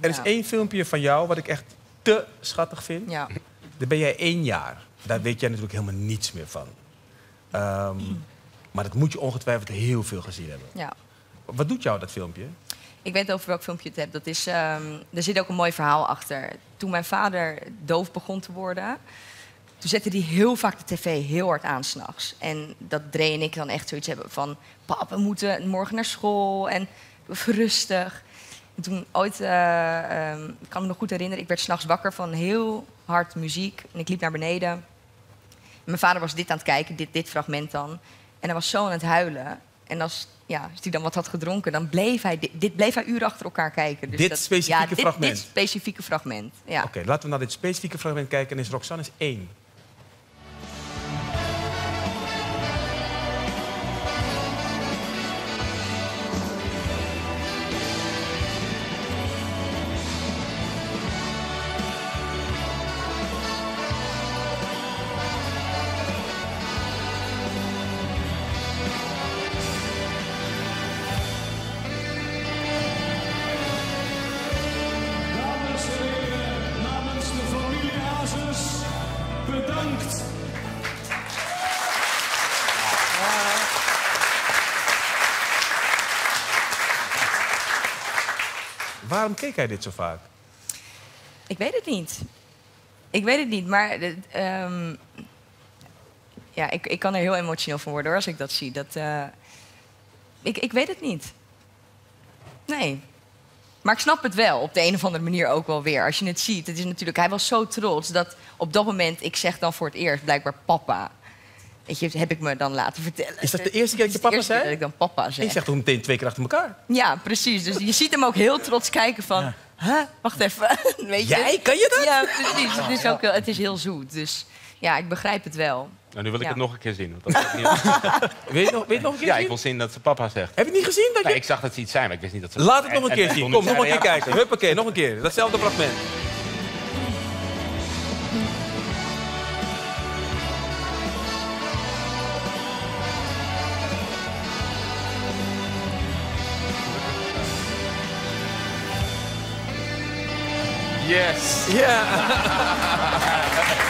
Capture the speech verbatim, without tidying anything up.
Er is ja. één filmpje van jou wat ik echt te schattig vind. Ja. Daar ben jij één jaar. Daar weet jij natuurlijk helemaal niets meer van. Um, maar dat moet je ongetwijfeld heel veel gezien hebben. Ja. Wat doet jou dat filmpje? Ik weet over welk filmpje het hebt. Dat is, um, er zit ook een mooi verhaal achter. Toen mijn vader doof begon te worden... toen zette hij heel vaak de tv heel hard aan 's nachts. En dat Dre en ik dan echt zoiets hebben van... pap, we moeten morgen naar school en rustig. En toen ooit, uh, um, ik kan me nog goed herinneren... ik werd 's nachts wakker van heel hard muziek. En ik liep naar beneden. En mijn vader was dit aan het kijken, dit, dit fragment dan. En hij was zo aan het huilen. En als... ja, als hij dan wat had gedronken, dan bleef hij... Dit, dit bleef hij uren achter elkaar kijken. Dus dit, dat, specifieke ja, dit, fragment. dit specifieke fragment? Ja. Oké, okay, laten we naar dit specifieke fragment kijken. En is Roxeanne is één. Bedankt. Waarom keek hij dit zo vaak? Ik weet het niet. Ik weet het niet, maar... Um, ja, ik, ik kan er heel emotioneel van worden, hoor, als ik dat zie. Dat, uh, ik, ik weet het niet. Nee. Maar ik snap het wel, op de een of andere manier ook wel weer. Als je het ziet, het is natuurlijk, hij was zo trots dat op dat moment... ik zeg dan voor het eerst blijkbaar papa. Weet je, heb ik me dan laten vertellen. Is dat de eerste keer dat je papa zei? Dat ik dan papa zei. Ik zeg toch meteen twee keer achter elkaar? Ja, precies. Dus je ziet hem ook heel trots kijken van... Ja. Huh? Wacht even. Weet je? Jij? Kan je dat? Ja, precies. Het is, ook, het is heel zoet. Dus ja, ik begrijp het wel. Nou, nu wil ik ja. het nog een keer zien. Want dat is niet... Weet je nog, weet je nog een keer Ja, zien? Ik wil zien dat ze papa zegt. Heb je niet gezien? Dat je... nee, ik zag dat ze iets zei, maar ik wist niet dat ze... Laat het nog een keer en, zien. En kom, nog een keer kijken. Huppakee, nog een keer. Datzelfde fragment. Yes. Ja. Yeah.